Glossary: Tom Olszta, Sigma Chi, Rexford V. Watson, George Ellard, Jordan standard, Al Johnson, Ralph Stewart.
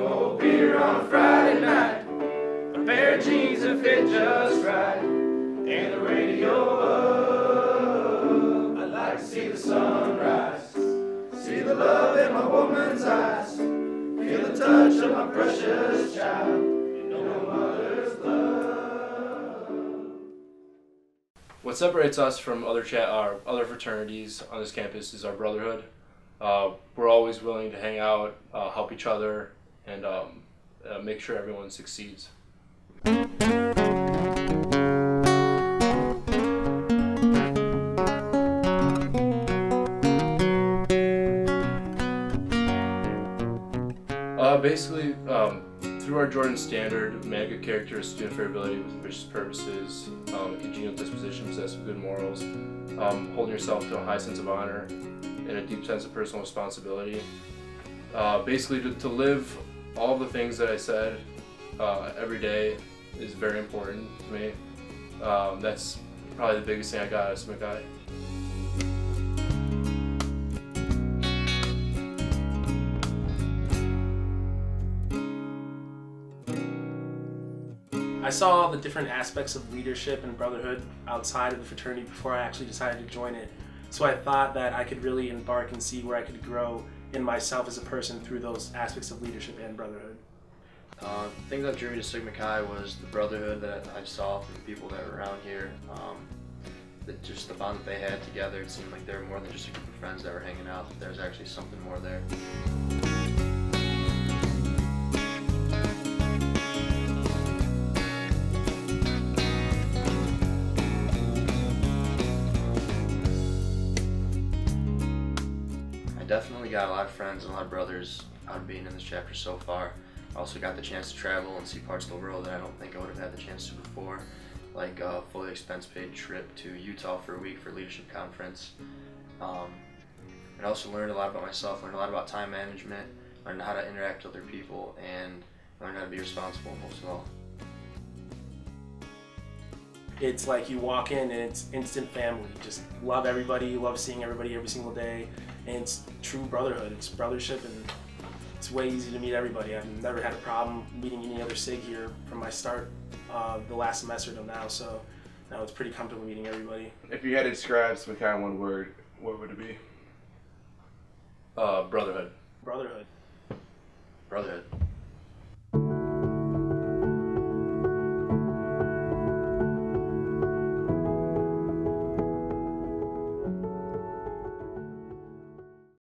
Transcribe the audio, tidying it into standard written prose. Cold beer on a Friday night, a pair of jeans that fit just right, and the radio up. I'd like to see the sunrise, see the love in my woman's eyes, feel the touch of my precious child, and know my mother's love. What separates us from other fraternities on this campus is our brotherhood. We're always willing to hang out, help each other, and make sure everyone succeeds. Basically, through our Jordan standard, we make a character of student favorability with ambitious purposes, a congenial disposition, possessed with good morals, holding yourself to a high sense of honor, and a deep sense of personal responsibility. Basically, to live all the things that I said every day is very important to me. That's probably the biggest thing I got out of Sigma Chi. I saw all the different aspects of leadership and brotherhood outside of the fraternity before I actually decided to join it. So I thought that I could really embark and see where I could grow in myself as a person through those aspects of leadership and brotherhood. The thing that drew me to Sigma Chi was the brotherhood that I saw from the people that were around here. Just the bond that they had together, it seemed like they were more than just a group of friends that were hanging out, that there was actually something more there. Definitely got a lot of friends and a lot of brothers out of being in this chapter so far. I also got the chance to travel and see parts of the world that I don't think I would have had the chance to before, like a fully expense-paid trip to Utah for a week for a leadership conference. I also learned a lot about myself, learned a lot about time management, learned how to interact with other people, and learned how to be responsible most of all. It's like you walk in and it's instant family. Just love everybody, love seeing everybody every single day. And it's true brotherhood, it's brothership, and it's way easy to meet everybody. I've never had a problem meeting any other SIG here from my start the last semester till now, so now it's pretty comfortable meeting everybody. If you had to describe Sigma Chi in one word, what would it be? Brotherhood. Brotherhood. Brotherhood.